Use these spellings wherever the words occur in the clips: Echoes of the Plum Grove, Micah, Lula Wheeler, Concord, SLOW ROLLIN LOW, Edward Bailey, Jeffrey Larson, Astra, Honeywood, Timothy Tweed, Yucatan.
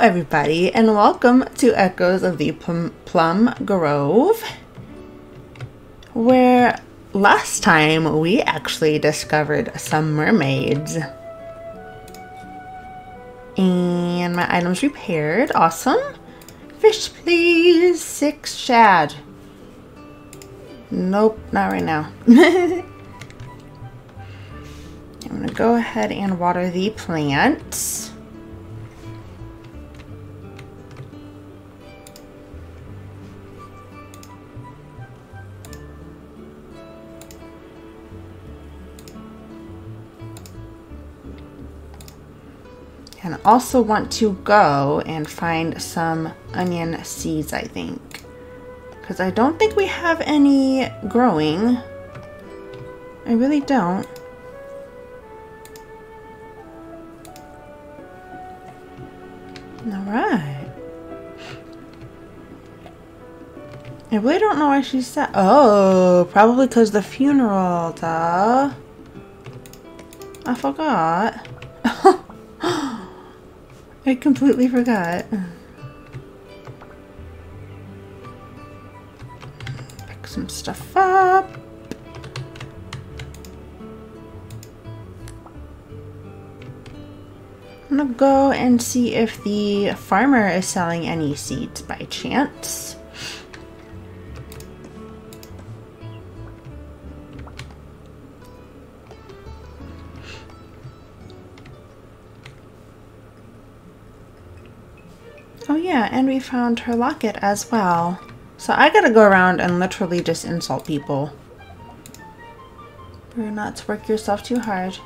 everybody, and welcome to Echoes of the Plum Grove, where last time we actually discovered some mermaids. And my item's repaired. Awesome. Fish, please. 6 shad. Nope, not right now. I'm going to go ahead and water the plants. And also want to go and find some onion seeds, I think, because I don't think we have any growing. I really don't. All right. I really don't know why she said. Oh, probably because the funeral. Duh. I forgot. I completely forgot. Pick some stuff up. I'm gonna go and see if the farmer is selling any seeds by chance. Oh yeah, and we found her locket as well. So I gotta go around and literally just insult people. Better not to work yourself too hard.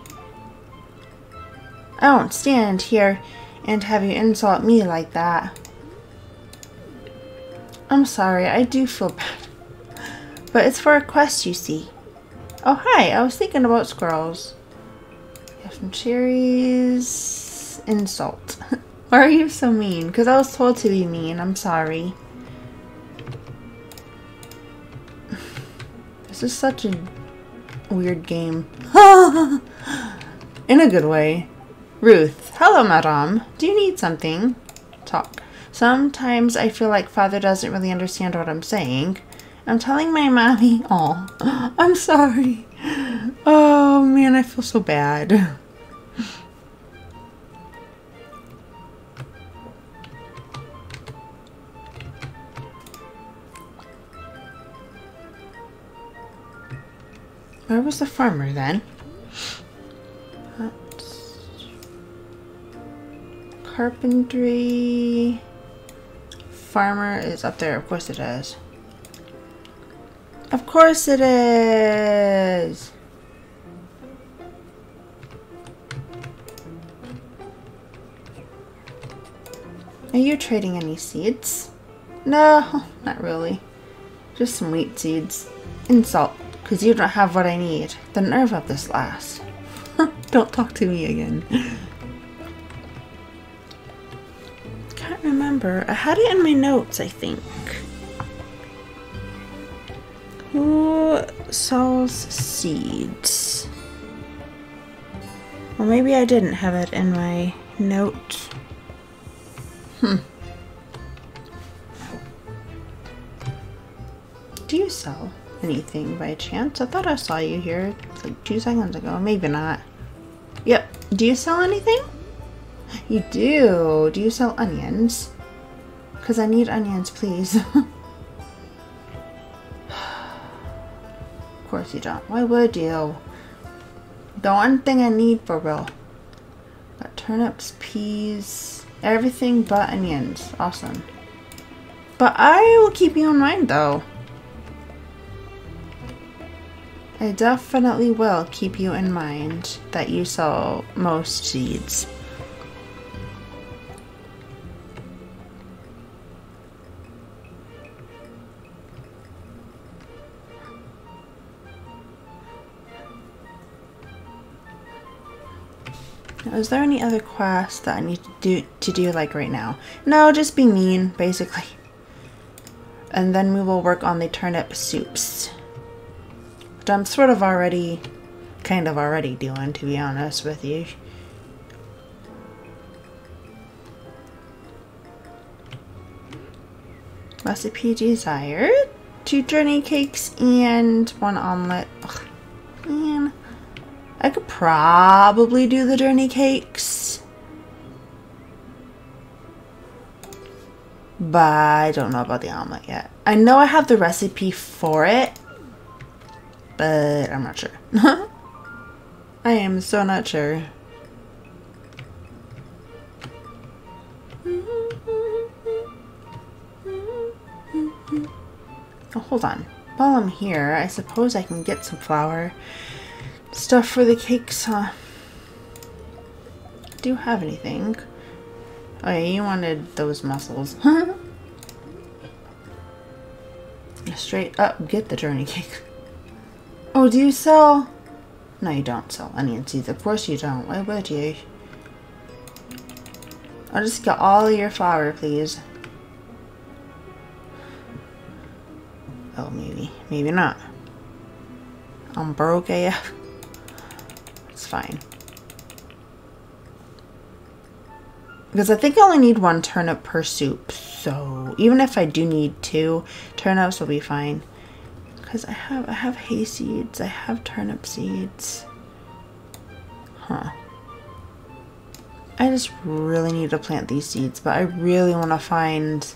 I won't stand here and have you insult me like that. I'm sorry, I do feel bad. But it's for a quest, you see. Oh hi, I was thinking about squirrels. We have some cherries. Insult. Why are you so mean? Because I was told to be mean. I'm sorry. This is such a weird game. In a good way. Ruth. Hello, madame. Do you need something? Talk. Sometimes I feel like Father doesn't really understand what I'm saying. I'm telling my mommy. Oh, I'm sorry. Oh, man, I feel so bad. Where was the farmer then? That's carpentry. Farmer is up there. Of course it is. Of course it is. Are you trading any seeds? No, not really. Just some wheat seeds. Insult. Because you don't have what I need. The nerve of this lass. Don't talk to me again. Can't remember. I had it in my notes, I think. Who sells seeds? Well, maybe I didn't have it in my note. Do you sell anything by chance? I thought I saw you here like 2 seconds ago. Maybe not. Yep. Do you sell anything? You do. Do you sell onions? Because I need onions, please. Of course you don't. Why would you? The one thing I need for real. Got turnips, peas, everything but onions. Awesome. But I will keep you in mind though. I definitely will keep you in mind that you sell most seeds. Now, is there any other quest that I need to do like right now? No, just be mean, basically. And then we will work on the turnip soups. I'm sort of already, kind of already doing, to be honest with you. Recipe desired. 2 journey cakes and 1 omelet. Ugh, man. I could probably do the journey cakes, but I don't know about the omelet yet. I know I have the recipe for it, but I'm not sure. I am so not sure. Oh, hold on. While I'm here, I suppose I can get some flour stuff for the cakes, huh? Do you have anything? Oh yeah, you wanted those mussels. Straight up, get the journey cake. Oh, do you sell? No, you don't sell onions either. Of course you don't. Why would you? I'll just get all of your flour, please. Oh, maybe. Maybe not. I'm broke AF. It's fine. Because I think I only need 1 turnip per soup. So even if I do need 2 turnips, will be fine. Because I have hay seeds. I have turnip seeds. Huh. I just really need to plant these seeds. But I really want to find...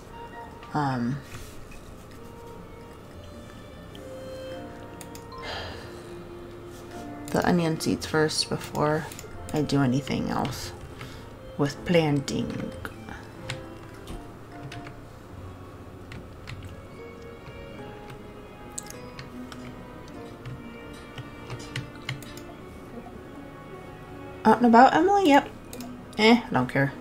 the onion seeds first before I do anything else with planting. Out and about, Emily? Yep. I don't care.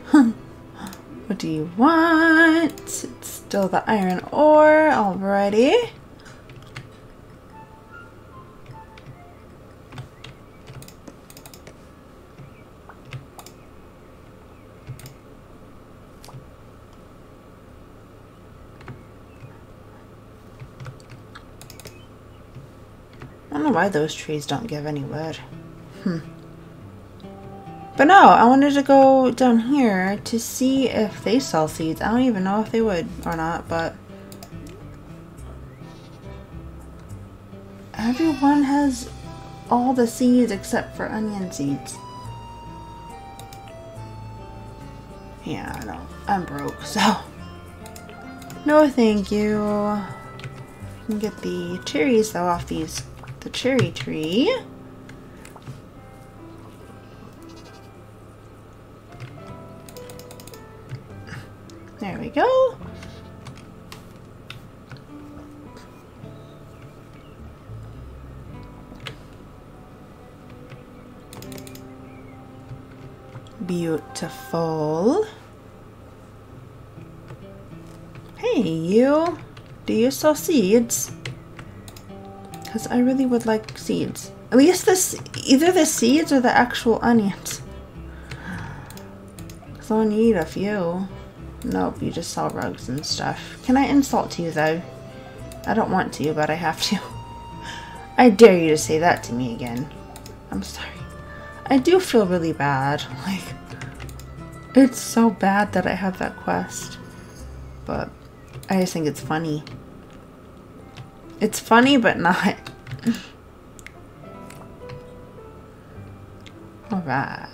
What do you want? It's still the iron ore. Alrighty. Why those trees don't give any wood. But no, I wanted to go down here to see if they sell seeds. I don't even know if they would or not, but everyone has all the seeds except for onion seeds. Yeah, I know. I'm broke, so no thank you. You can get the cherries though off these. The cherry tree. There we go. Beautiful. Hey, you. Do you sell seeds? Because I really would like seeds. At least this, either the seeds or the actual onions. Because I'll need a few. Nope, you just sell rugs and stuff. Can I insult you though? I don't want to, but I have to. I dare you to say that to me again. I'm sorry. I do feel really bad. Like, it's so bad that I have that quest. But I just think it's funny. It's funny, but not. Alright.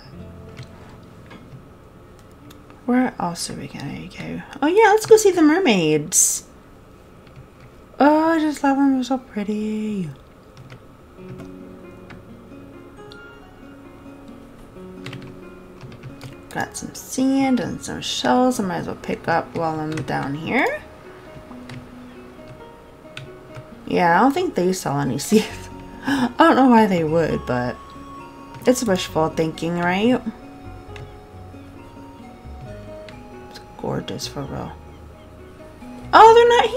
Where else are we gonna go? Oh yeah, let's go see the mermaids. Oh, I just love them. They're so pretty. Got some sand and some shells. I might as well pick up while I'm down here. Yeah, I don't think they sell any seeds. I don't know why they would, but it's wishful thinking, right? It's gorgeous for real. Oh, they're not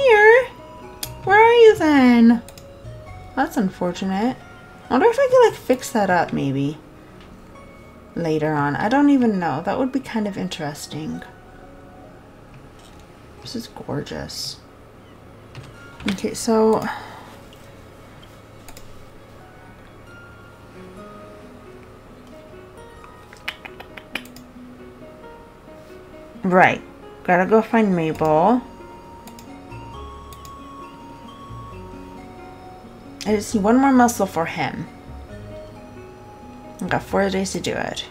here! Where are you then? That's unfortunate. I wonder if I could, like, fix that up, maybe. Later on. I don't even know. That would be kind of interesting. This is gorgeous. Okay, so right, gotta go find Mabel. I just need one more muscle for him. I've got 4 days to do it.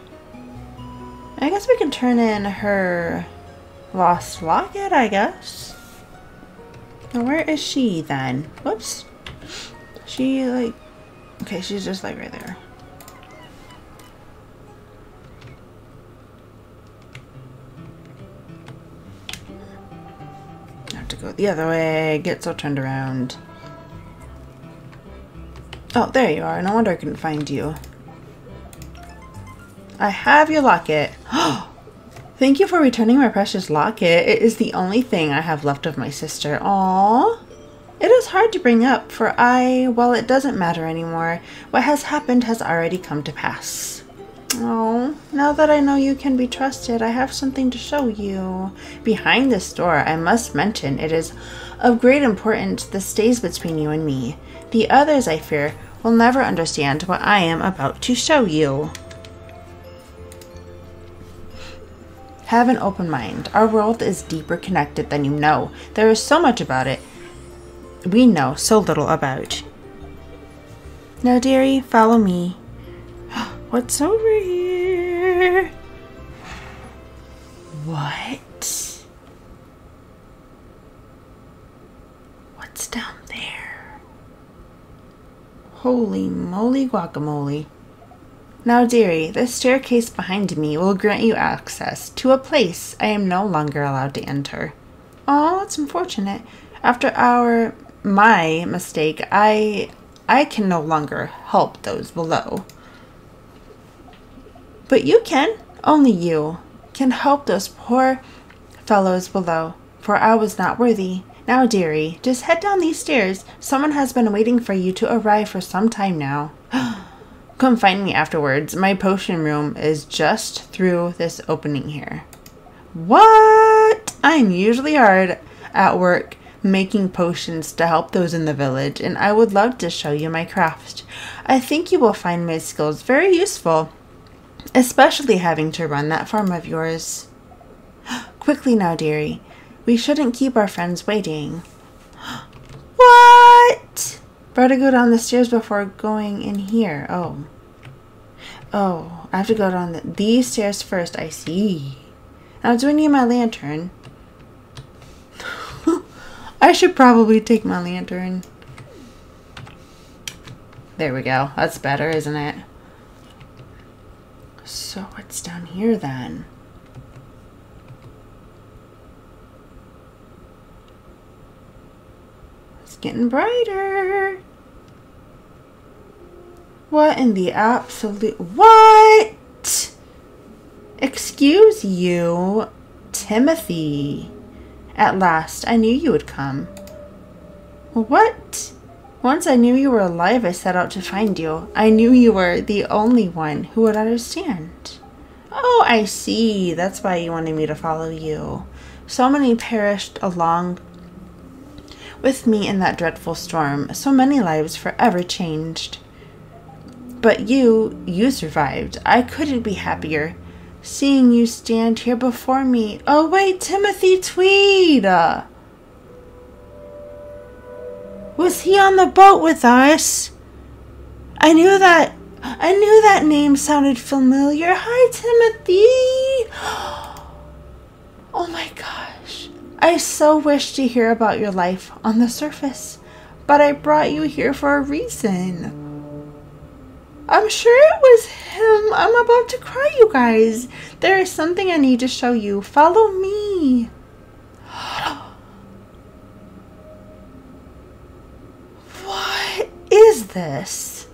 I guess we can turn in her lost locket, I guess. Now where is she then? Whoops. She like... Okay, she's just like right there. I have to go the other way, get so turned around. Oh, there you are. No wonder I couldn't find you. I have your locket. Thank you for returning my precious locket. It is the only thing I have left of my sister. Aww. It is hard to bring up, for well, it doesn't matter anymore. What has happened has already come to pass. Oh, now that I know you can be trusted, I have something to show you. Behind this door, I must mention, it is of great importance that stays between you and me. The others, I fear, will never understand what I am about to show you. Have an open mind. Our world is deeper connected than you know. There is so much about it we know so little about. Now, dearie, follow me. What's over here? What? What's down there? Holy moly guacamole. Now, dearie, this staircase behind me will grant you access to a place I am no longer allowed to enter. Oh, that's unfortunate. After my mistake, I can no longer help those below. But you can. Only you can help those poor fellows below, for I was not worthy. Now, dearie, just head down these stairs. Someone has been waiting for you to arrive for some time now. Come find me afterwards. My potion room is just through this opening here. What? I'm usually hard at work making potions to help those in the village, and I would love to show you my craft. I think you will find my skills very useful, especially having to run that farm of yours. Quickly now, dearie. We shouldn't keep our friends waiting. What? Better go down the stairs before going in here. Oh. Oh, I have to go down these stairs first. I see. Now, do I need my lantern? I should probably take my lantern. There we go. That's better, isn't it? So what's down here then? It's getting brighter. What in the absolute... What? Excuse you, Timothy. At last, I knew you would come. What? Once I knew you were alive, I set out to find you. I knew you were the only one who would understand. Oh, I see. That's why you wanted me to follow you. So many perished along with me in that dreadful storm. So many lives forever changed. But you survived. I couldn't be happier seeing you stand here before me. Oh, wait, Timothy Tweed! Was he on the boat with us? I knew that name sounded familiar. Hi, Timothy! Oh my gosh. I so wish to hear about your life on the surface, but I brought you here for a reason. I'm sure it was him. I'm about to cry, you guys. There is something I need to show you. Follow me. What is this?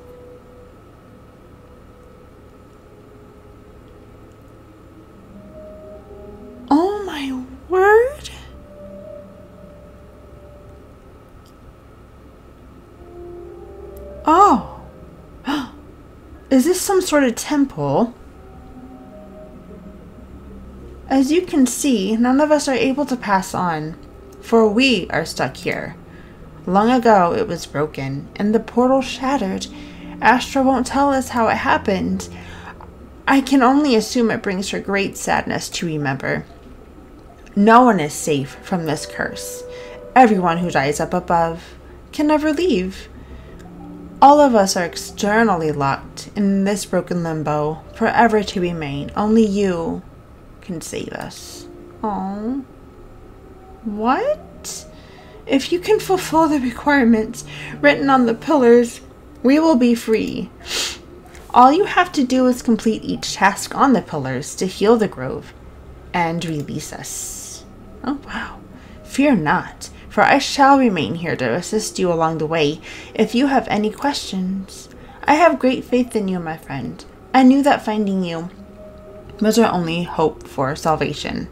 Oh my word. Oh. Is this some sort of temple? As you can see, none of us are able to pass on, for we are stuck here. Long ago it was broken, and the portal shattered. Astra won't tell us how it happened. I can only assume it brings her great sadness to remember. No one is safe from this curse. Everyone who dies up above can never leave. All of us are externally locked in this broken limbo, forever to remain. Only you can save us. Oh, what? If you can fulfill the requirements written on the pillars, we will be free. All you have to do is complete each task on the pillars to heal the grove and release us. Oh, wow. Fear not, for I shall remain here to assist you along the way if you have any questions. I have great faith in you, my friend. I knew that finding you was our only hope for salvation.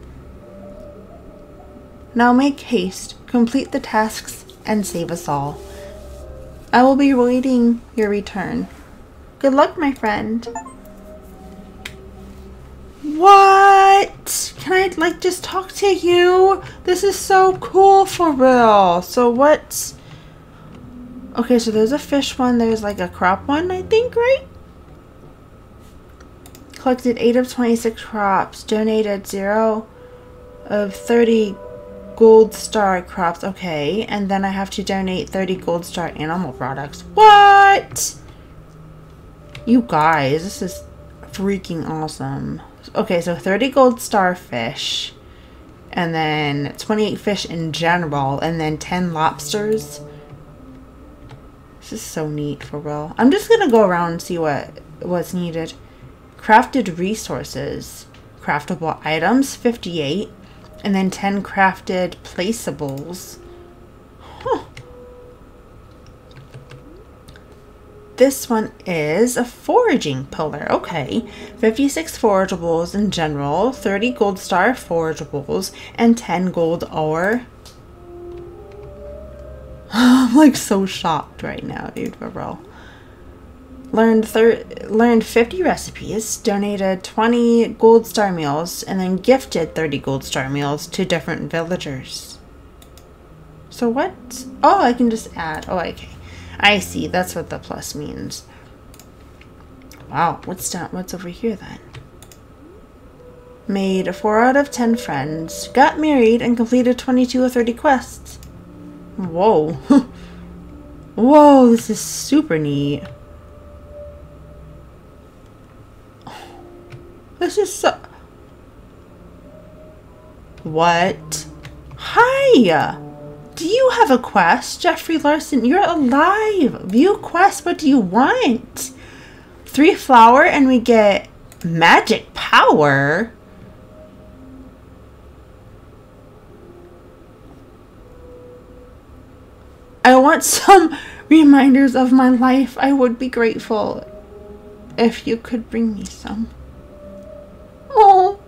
Now make haste, complete the tasks, and save us all. I will be awaiting your return. Good luck, my friend. What? Can I, just talk to you? This is so cool, for real. So what? Okay, so there's a fish one. There's, a crop one, I think, right? Collected 8 of 26 crops. Donated 0 of 30 gold star crops. Okay, and then I have to donate 30 gold star animal products. What? You guys, this is freaking awesome. Okay, so 30 gold star fish, and then 28 fish in general, and then 10 lobsters. This is so neat, for real. I'm just gonna go around and see what's needed. Crafted resources, craftable items, 58, and then 10 crafted placeables. Huh. This one is a foraging pillar. Okay, 56 forageables in general, 30 gold star forageables, and 10 gold ore. I'm so shocked right now, dude, for real. Learned 50 recipes, donated 20 gold star meals, and then gifted 30 gold star meals to different villagers. So what? Oh, I can just add. Oh, okay. I see. That's what the plus means. Wow. What's over here then? Made 4 out of 10 friends. Got married and completed 22 or 30 quests. Whoa. Whoa, this is super neat. This is so... What? Hi! Do you have a quest, Jeffrey Larson? You're alive! View quest, what do you want? 3 flower and we get magic power? I want some reminders of my life. I would be grateful if you could bring me some. Oh.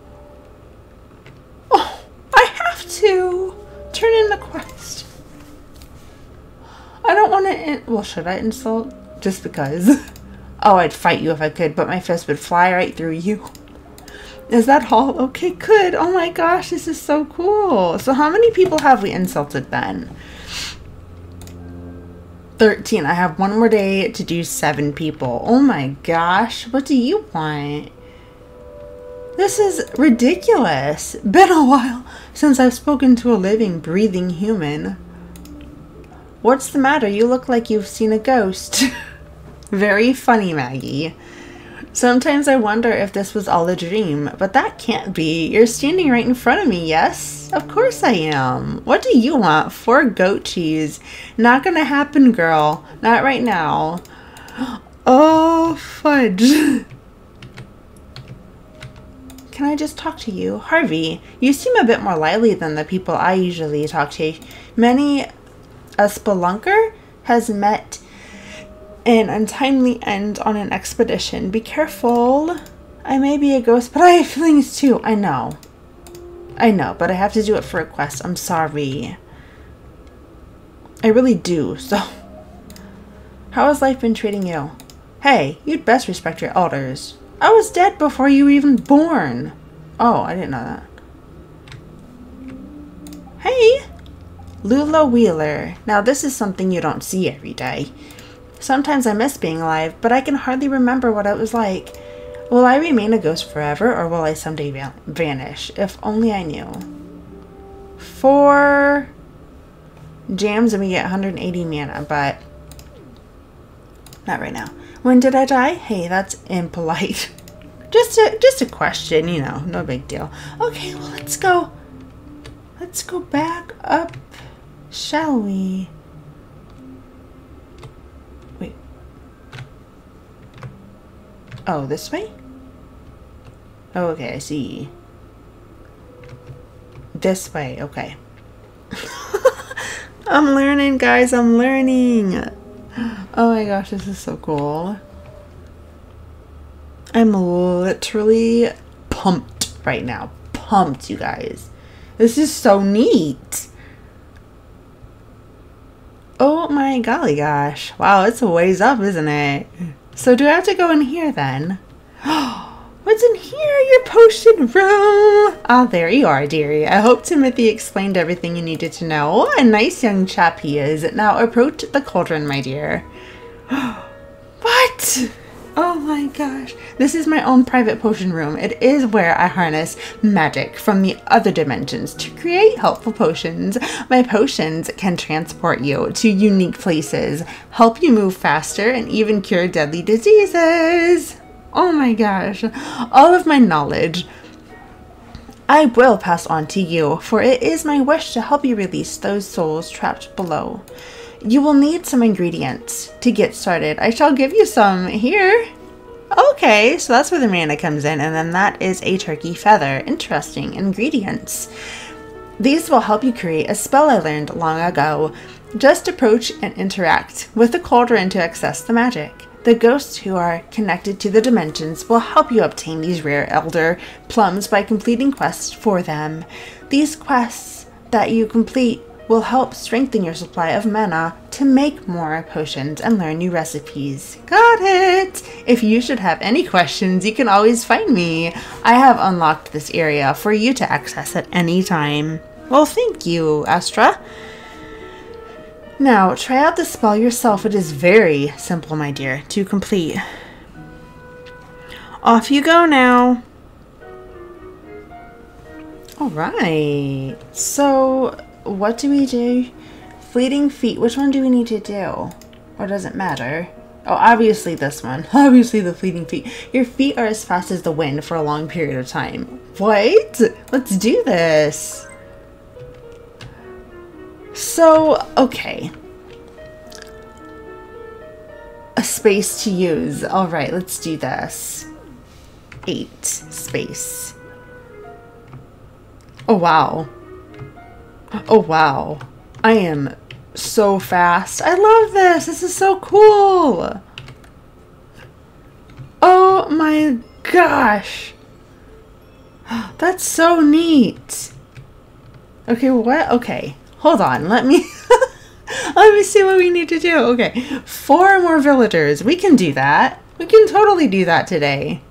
Oh, I have to. Turn in the quest. I don't want to... Well, should I insult? Just because. Oh, I'd fight you if I could, but my fist would fly right through you. Is that all? Okay, good. Oh my gosh, this is so cool. So how many people have we insulted then? 13. I have one more day to do 7 people. Oh my gosh. What do you want? This is ridiculous. Been a while since I've spoken to a living, breathing human. What's the matter? You look like you've seen a ghost. Very funny, Maggie. Sometimes I wonder if this was all a dream, but that can't be. You're standing right in front of me, yes? Of course I am. What do you want? 4 goat cheese. Not gonna happen, girl. Not right now. Oh, fudge. Can I just talk to you? Harvey, you seem a bit more lively than the people I usually talk to. Many a spelunker has met an untimely end on an expedition. Be careful. I may be a ghost, but I have feelings too. I know. I know, but I have to do it for a quest. I'm sorry. I really do, so. How has life been treating you? Hey, you'd best respect your elders. I was dead before you were even born. Oh, I didn't know that. Hey! Lula Wheeler. Now this is something you don't see every day. Sometimes I miss being alive, but I can hardly remember what it was like. Will I remain a ghost forever, or will I someday vanish? If only I knew. 4 jams and we get 180 mana, but... Not right now. When did I die? Hey, that's impolite. Just a question, you know, no big deal. Okay, well, let's go. Let's go back up, shall we? Wait. Oh, this way? Oh, okay, I see. This way, okay. I'm learning, guys, I'm learning. Oh my gosh, this is so cool. I'm literally pumped right now. Pumped, you guys. This is so neat. Oh my golly gosh. Wow, it's a ways up, isn't it? So do I have to go in here then? What's in here? Your potion room. Ah, there you are, dearie. I hope Timothy explained everything you needed to know. A nice young chap he is. Now approach the cauldron, my dear. What? Oh my gosh. This is my own private potion room. It is where I harness magic from the other dimensions to create helpful potions. My potions can transport you to unique places, help you move faster, and even cure deadly diseases. Oh my gosh. All of my knowledge I will pass on to you, for it is my wish to help you release those souls trapped below. You will need some ingredients to get started. I shall give you some here. Okay, so that's where the manna comes in, and then that is a turkey feather. Interesting ingredients. These will help you create a spell I learned long ago. Just approach and interact with the cauldron to access the magic. The ghosts who are connected to the dimensions will help you obtain these rare elder plums by completing quests for them. These quests that you complete will help strengthen your supply of mana to make more potions and learn new recipes. Got it! If you should have any questions, you can always find me. I have unlocked this area for you to access at any time. Well, thank you, Astra. Now, try out the spell yourself. It is very simple, my dear, to complete. Off you go now. Alright, so what do we do? Fleeting feet. Which one do we need to do? Or does it matter? Oh, obviously this one. Obviously the fleeting feet. Your feet are as fast as the wind for a long period of time. What? Let's do this. So, okay. A space to use. All right, let's do this. 8 space. Oh, wow. Oh, wow. I am so fast. I love this. This is so cool. Oh my gosh. That's so neat. Okay, what? Okay. Hold on, let me see what we need to do. Okay, 4 more villagers. We can do that. We can totally do that today.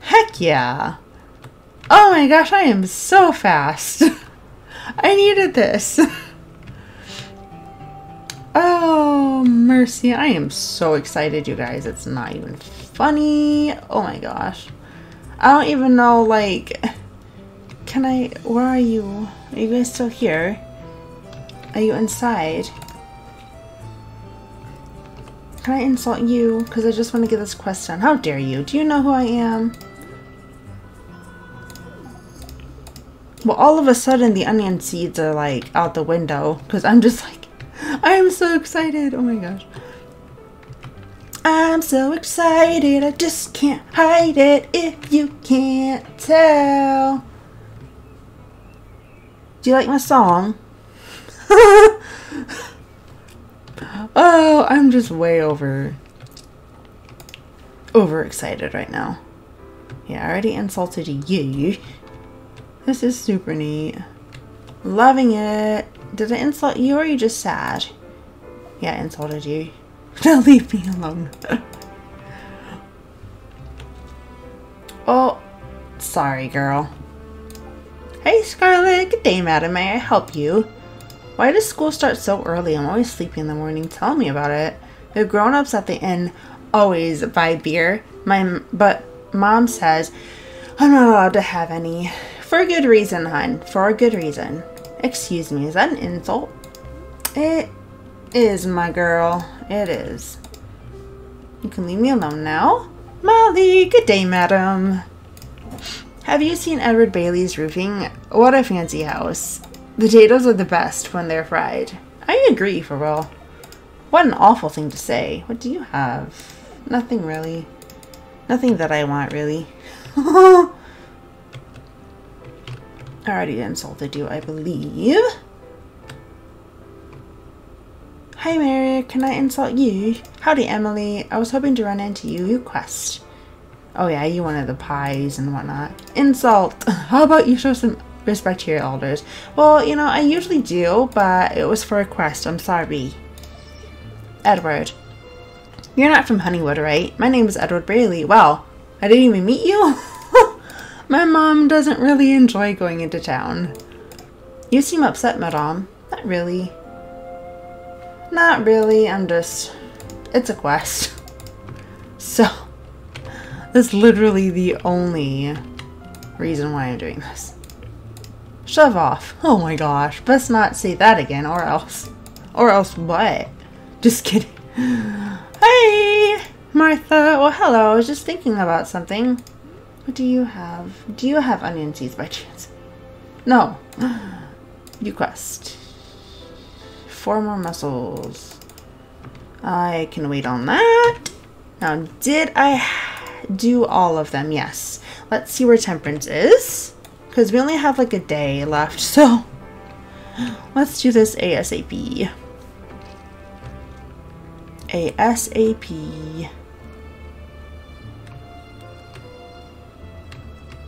Heck yeah. Oh my gosh, I am so fast. I needed this. Oh, mercy. I am so excited, you guys. It's not even funny. Oh my gosh. I don't even know, like, can I, where are you? Are you guys still here? Are you inside? Can I insult you? Because I just want to get this quest done. How dare you? Do you know who I am? Well, all of a sudden the onion seeds are like out the window. Because I'm just like, I am so excited. Oh my gosh. I'm so excited. I just can't hide it if you can't tell. Do you like my song? Oh, I'm just way overexcited right now. Yeah, I already insulted you. This is super neat. Loving it. Did I insult you or are you just sad? Yeah, I insulted you. Don't leave me alone. Oh, sorry, girl. Hey, Scarlet. Good day, madam. May I help you? Why does school start so early? I'm always sleepy in the morning. Tell me about it. The grown-ups at the inn always buy beer. But mom says I'm not allowed to have any. For a good reason, hon. For a good reason. Excuse me, is that an insult? It is, my girl. It is. You can leave me alone now. Molly, good day, madam. Have you seen Edward Bailey's roofing? What a fancy house. The potatoes are the best when they're fried. I agree, Farrell. What an awful thing to say. What do you have? Nothing, really. Nothing that I want, really. I already insulted you, I believe. Hi, Mary. Can I insult you? Howdy, Emily. I was hoping to run into you. You quest. Oh, yeah, you wanted the pies and whatnot. Insult. How about you show some respect to your elders? Well, you know, I usually do, but it was for a quest. I'm sorry. Edward. You're not from Honeywood, right? My name is Edward Bailey. Wow, I didn't even meet you? My mom doesn't really enjoy going into town. You seem upset, madame. Not really. Not really, I'm just... It's a quest. So, that's literally the only reason why I'm doing this. Shove off. Oh my gosh, best not say that again, or else. Or else what? Just kidding. Hey, Martha. Well, hello, I was just thinking about something. What do you have? Do you have onion seeds by chance? No. You quest. 4 more muscles. I can wait on that. Now, did I do all of them? Yes. Let's see where temperance is, because we only have like a day left. So let's do this ASAP. ASAP.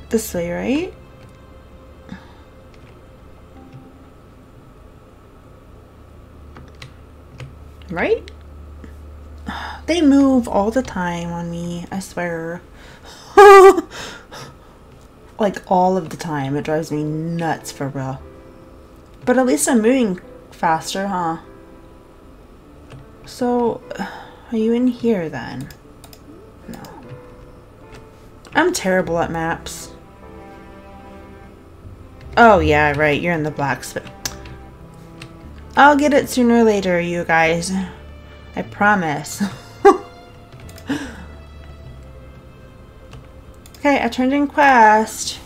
This way, right? Right? They move all the time on me, I swear. Like all of the time. It drives me nuts for real. But at least I'm moving faster, huh? So, are you in here then? No. I'm terrible at maps. Oh yeah, right. You're in the blacksmith. I'll get it sooner or later, you guys. I promise. Okay, I turned in quest.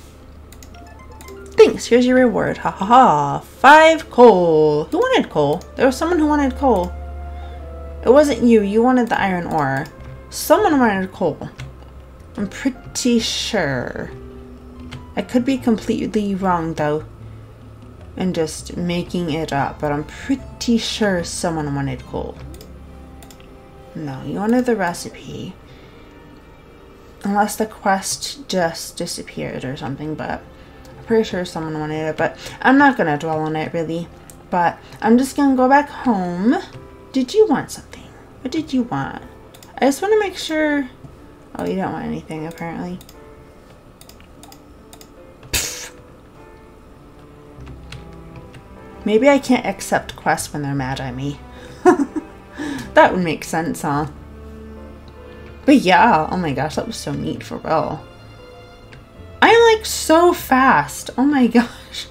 Thanks, here's your reward. Ha ha ha. 5 coal. Who wanted coal? There was someone who wanted coal. It wasn't you. You wanted the iron ore. Someone wanted coal. I'm pretty sure. I could be completely wrong, though, and just making it up, but I'm pretty sure someone wanted coal. No, you wanted the recipe. Unless the quest just disappeared or something, but I'm pretty sure someone wanted it, but I'm not gonna dwell on it really. But I'm just gonna go back home. Did you want something? What did you want? I just want to make sure. Oh, you don't want anything apparently. Maybe I can't accept quests when they're mad at me. That would make sense, huh? But yeah, oh my gosh, that was so neat for real. I'm like so fast. Oh my gosh.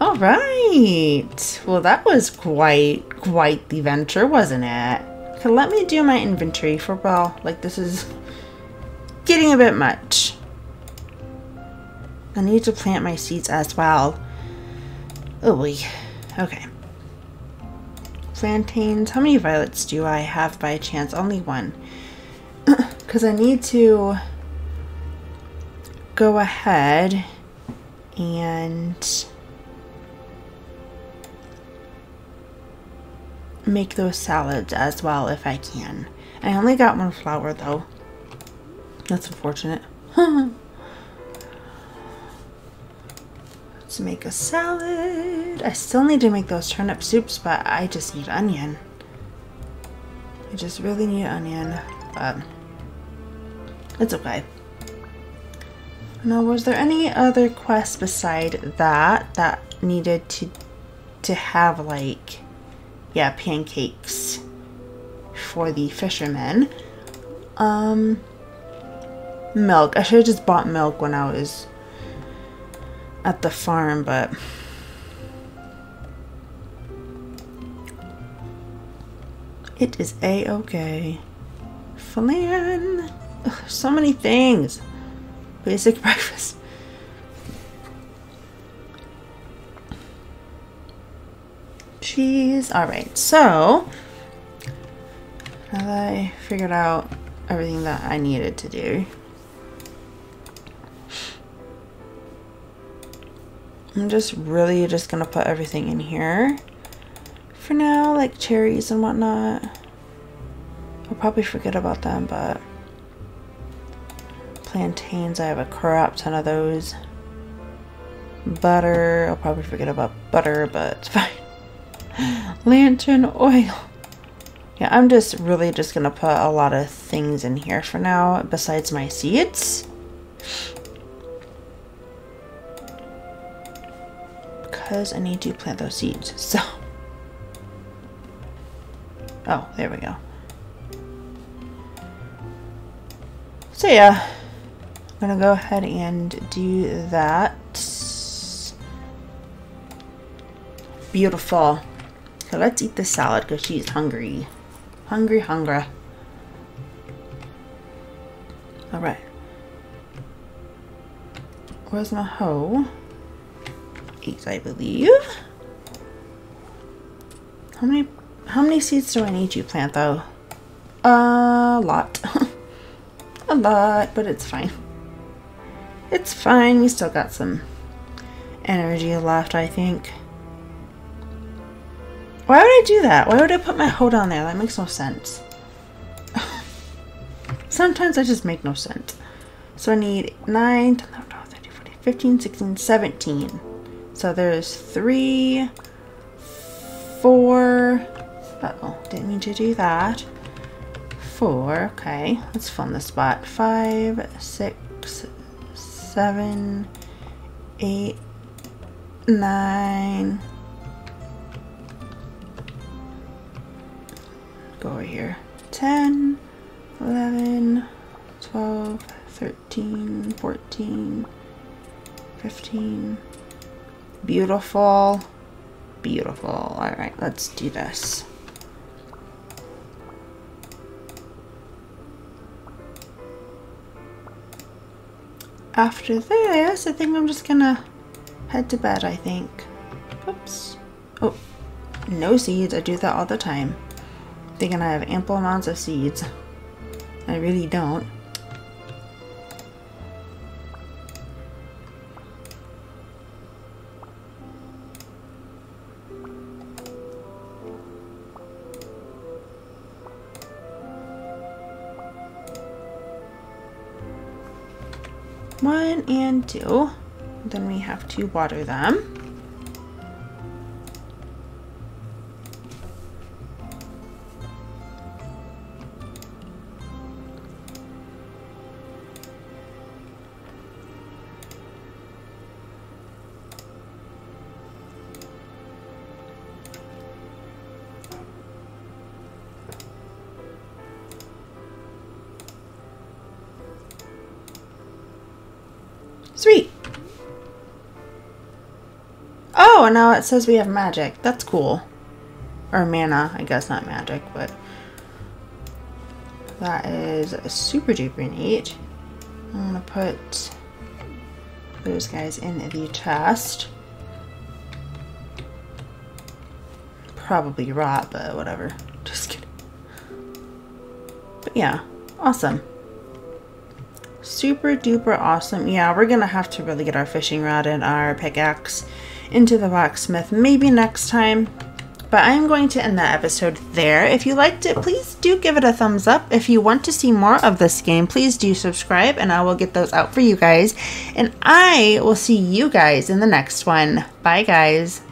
Alright. Well, that was quite the venture, wasn't it? Okay, let me do my inventory for real. Like, this is getting a bit much. I need to plant my seeds as well. Oh, okay. Plantains. How many violets do I have by chance? Only 1. Because I need to go ahead and make those salads as well if I can. I only got 1 flower though. That's unfortunate. To make a salad. I still need to make those turnip soups, but I just need onion. I just really need onion, but it's okay. Now, was there any other quest beside that needed to have, like, yeah, pancakes for the fishermen? Milk. I should have just bought milk when I was at the farm, but It is a-okay. Flan. Ugh, so many things. Basic breakfast. Cheese. Alright, so have I figured out everything that I needed to do? I'm just really just gonna put everything in here for now, like cherries and whatnot. I'll probably forget about them, but plantains, I have a crap ton of those. Butter, I'll probably forget about butter, but it's fine. Lantern oil. Yeah, I'm just really just gonna put a lot of things in here for now, besides my seeds. Because I need to plant those seeds, so. Oh, there we go. So yeah, I'm gonna go ahead and do that. Beautiful. So let's eat this salad because she's hungry. Hungry, hungry. Alright. Where's my hoe? 8, I believe. How many seeds do I need to plant though? A lot. A lot, but it's fine. It's fine. We still got some energy left, I think. Why would I do that? Why would I put my hoe down there? That makes no sense. Sometimes I just make no sense. So I need 9, 10, 11, 12, 13, 14, 15, 16, 17. So there's 3, 4, uh-oh, didn't mean to do that. 4, okay, let's fill in the spot. 5, 6, 7, 8, 9. Go over here. 10, 11, 12, 13, 14, 15. Beautiful. Beautiful. All right, let's do this. After this, I think I'm just gonna head to bed, I think. Oops. Oh, no seeds. I do that all the time. Thinking I have ample amounts of seeds. I really don't. One and two. Then we have to water them. Sweet. Oh, and now it says we have magic. That's cool. Or mana, I guess, not magic, but that is super duper neat. I'm gonna put those guys in the chest. Probably rot, but whatever. Just kidding. But yeah, awesome. Super duper awesome. Yeah, we're gonna have to really get our fishing rod and our pickaxe into the locksmith maybe next time, but I'm going to end that episode there. If you liked it, please do give it a thumbs up. If you want to see more of this game, please do subscribe and I will get those out for you guys, and I will see you guys in the next one. Bye guys.